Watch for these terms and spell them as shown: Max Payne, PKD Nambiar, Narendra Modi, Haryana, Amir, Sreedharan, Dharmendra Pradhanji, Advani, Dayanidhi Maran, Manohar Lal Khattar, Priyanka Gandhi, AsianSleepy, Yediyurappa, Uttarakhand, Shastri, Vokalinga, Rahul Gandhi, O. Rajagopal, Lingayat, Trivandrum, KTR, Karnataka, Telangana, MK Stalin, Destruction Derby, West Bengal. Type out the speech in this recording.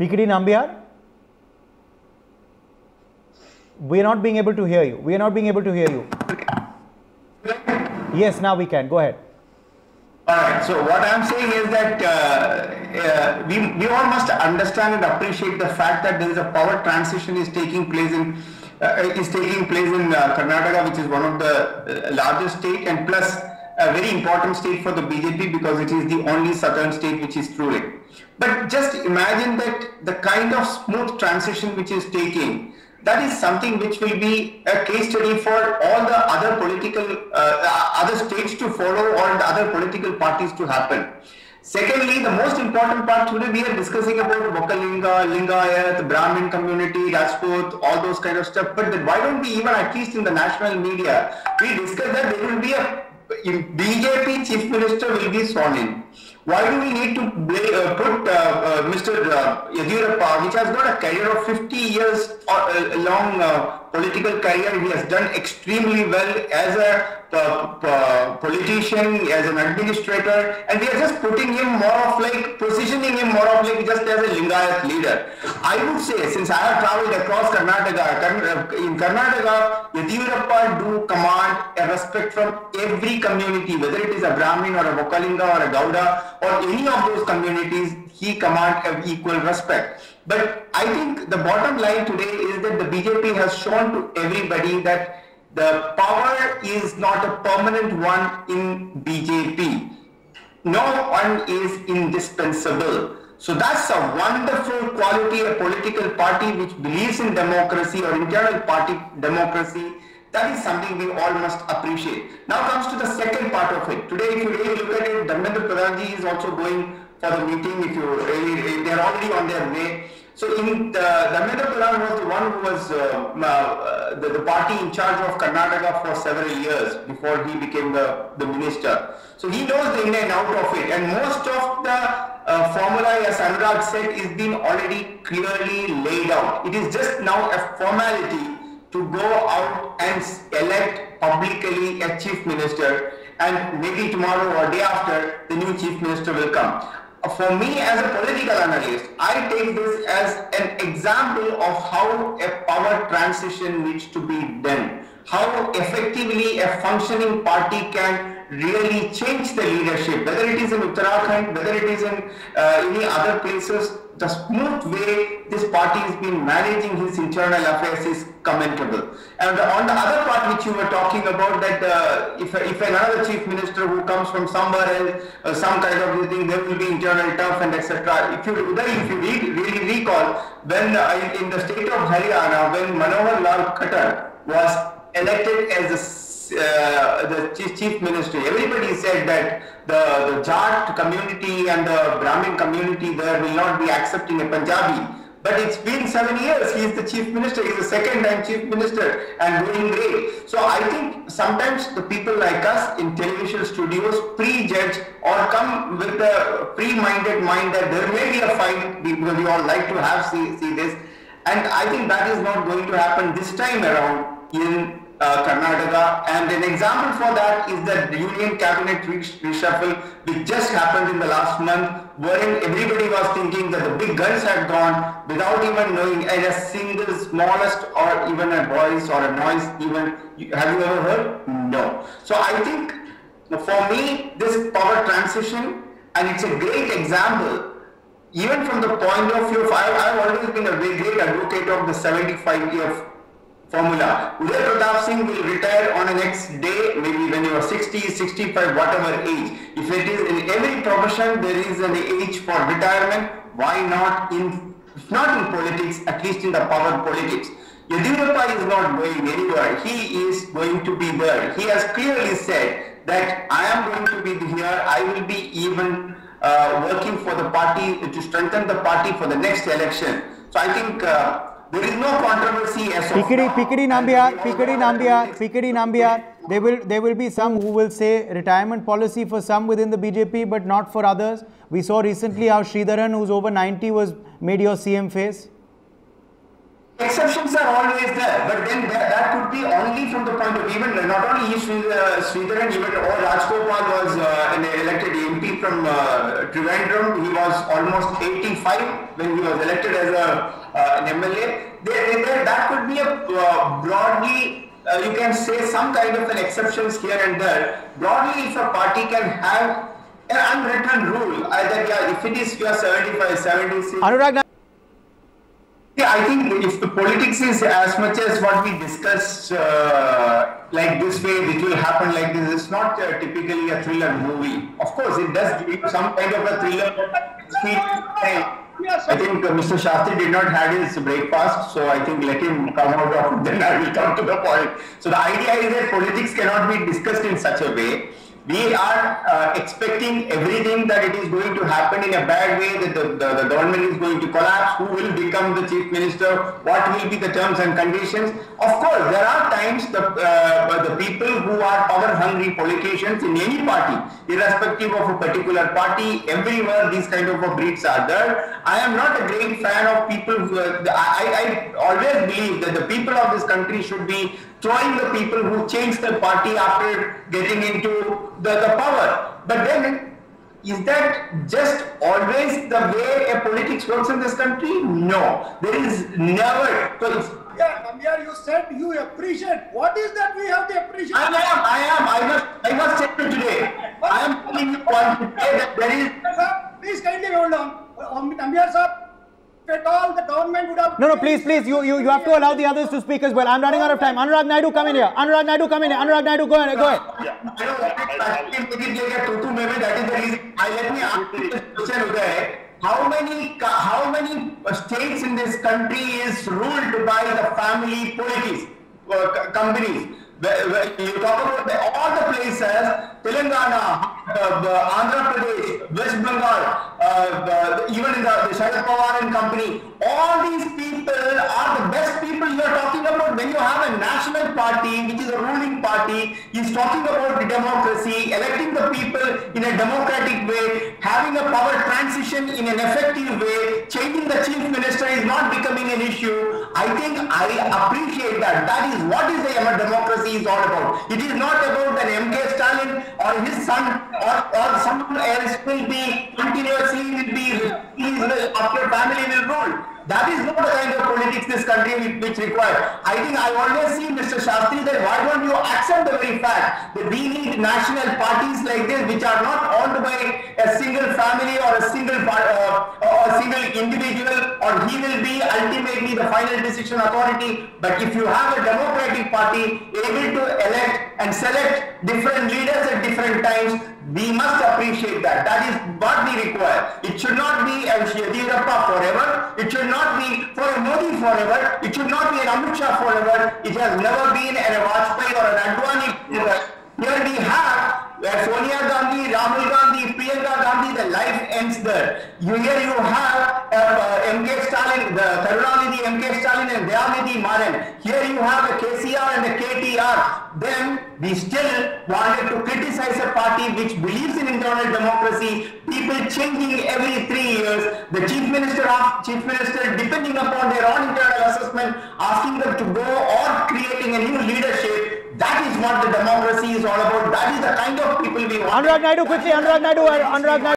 PKD Nambiar, we are not being able to hear you. We are not being able to hear you. Yes, now we can. Go ahead. Alright, so what I am saying is that we all must understand and appreciate the fact that there is a power transition is taking place in Karnataka, which is one of the largest state and plus a very important state for the BJP because it is the only southern state which is ruling. But just imagine that the kind of smooth transition which is taking, that is something which will be a case study for all the other political, other states to follow or the other political parties to happen. Secondly, the most important part today we are discussing about Vokalinga, Lingayat, Brahmin community, Rajput, all those kind of stuff. But then why don't we even at least in the national media, we discuss that there will be a BJP chief minister will be sworn in. Why do we need to put Mr. Yediyurappa, which has got a career of 50 years long political career, he has done extremely well as a politician, as an administrator, and we are just putting him more of like, positioning him more of like just as a Lingayat leader. I would say, since I have travelled across Karnataka, in Karnataka, Yediyurappa do command a respect from every community, whether it is a Brahmin or a Vokalinga or a Gauda or any of those communities, he commands an equal respect. But I think the bottom line today is that the BJP has shown to everybody that the power is not a permanent one in BJP. No one is indispensable. So that's a wonderful quality, a political party which believes in democracy or internal party democracy. That is something we all must appreciate. Now comes to the second part of it. Today, if you really look at it, Dharmendra Pradhanji is also going for the meeting. If you really, they are already on their way. So in Dharmendra Pradhan was the one who was the party in charge of Karnataka for several years before he became the minister. So he knows the in and out of it, and most of the formula, as Anurag said, is been already clearly laid out. It is just now a formality to go out and elect publicly a chief minister, and maybe tomorrow or day after the new chief minister will come. For me as a political analyst, I take this as an example of how a power transition needs to be done. How effectively a functioning party can really change the leadership, whether it is in Uttarakhand, whether it is in any other places, the smooth way this party has been managing his internal affairs is commendable. And on the other part which you were talking about, that if another chief minister who comes from somewhere else, some kind of thing, there will be internal turf and etc. If you really recall, when in the state of Haryana, when Manohar Lal Khattar was elected as the chief minister, everybody said that the Jat community and the Brahmin community there will not be accepting a Punjabi. But it's been 7 years, he is the chief minister, he is the second time chief minister and doing great. So I think sometimes the people like us in television studios prejudge or come with a pre-minded mind that there may be a fight because we all like to have see this. And I think that is not going to happen this time around in Karnataka, and an example for that is that the union cabinet reshuffle which just happened in the last month, wherein everybody was thinking that the big guns had gone without even knowing a single smallest or even a voice or a noise even. Have you ever heard? No. So I think for me this power transition, and it's a great example even from the point of view of I've always been a very great advocate of the 75-year formula. Uday Pratap Singh will retire on the next day, maybe when you are 60, 65, whatever age. If it is in every profession, there is an age for retirement. Why not in, if not in politics, at least in the power politics. Yediyurappa is not going anywhere. He is going to be there. He has clearly said that I am going to be here. I will be even working for the party, to strengthen the party for the next election. So I think there is no controversy as of now. PKD Nambiar. There will be some who will say retirement policy for some within the BJP, but not for others. We saw recently how Sreedharan, who's over 90, was made your CM face. Exceptions are always there, but then that could be only from the point of even not only Sreedharan, even O. Rajagopal was an elected MP from Trivandrum. He was almost 85 when he was elected as an MLA. That could be a broadly, you can say, some kind of an exceptions here and there. Broadly, if a party can have an unwritten rule, either if it is you are 75, 76. Anurag, I think if the politics is as much as what we discussed, like this way, which will happen like this, it's not typically a thriller movie. Of course, it does give some kind of a thriller. I think Mr. Shastri did not have his breakfast, so I think let him come out of it, then I will come to the point. So the idea is that politics cannot be discussed in such a way. We are expecting everything that it is going to happen in a bad way, that the government is going to collapse, who will become the chief minister, what will be the terms and conditions. Of course, there are times the people who are power-hungry politicians in any party, irrespective of a particular party, everywhere these kind of breeds are there. I am not a great fan of people. I always believe that the people of this country should be throwing the people who change the party after getting into the power. But then, is that just always the way a politics works in this country? No, there is never. Nambiar, you said you appreciate. What is that we have to appreciate? I was said today. I am telling you one today that there is. Sir, please kindly hold on. Nambiar sir. At all, the government would have... No, please, you have to allow the others to speak as well. I'm running out of time. Anurag Naidu, come in here. Anurag Naidu, come in here. Anurag Naidu, go ahead. Yeah. Let me ask you this question, Uday. How many states in this country is ruled by the family politics, companies? You talk about all the places, Telangana, Andhra Pradesh, West Bengal, even in the Shastri and company, all these people are the best people you are talking about when you have a national party, which is a ruling party, is talking about democracy, electing the people in a democratic way, having a power transition in an effective way, changing the chief minister is not becoming an issue. I think I appreciate that. That is what is a democracy is all about. It is not about that MK Stalin or his son or someone else will be continuously after family will rule. That is not the kind of politics this country which requires. I think I always see Mr. Shastri that why don't you accept the very fact that we need national parties like this which are not owned by a single family or a single individual, or he will be ultimately the final decision authority. But if you have a democratic party able to elect and select different leaders at different times, we must appreciate that. That is what we require. It should not be a Yediyurappa forever. It should not be for a Modi forever. It should not be an Amir Shah forever. It has never been a Vajpayee or an Advani. Here we have Sonia Gandhi, Rahul Gandhi, Priyanka Gandhi. The life ends there. Here you have MK Stalin, MK Stalin and Dayanidhi Maran. Here you have a KCR and a KTR. Then we still wanted to criticize a party which believes in internal democracy, people changing every 3 years, the chief minister depending upon their own internal assessment, asking them to go or creating a new leadership. That is what the democracy is all about. That is the kind of people we want. Anurag Naidu, quickly. Anurag Naidu.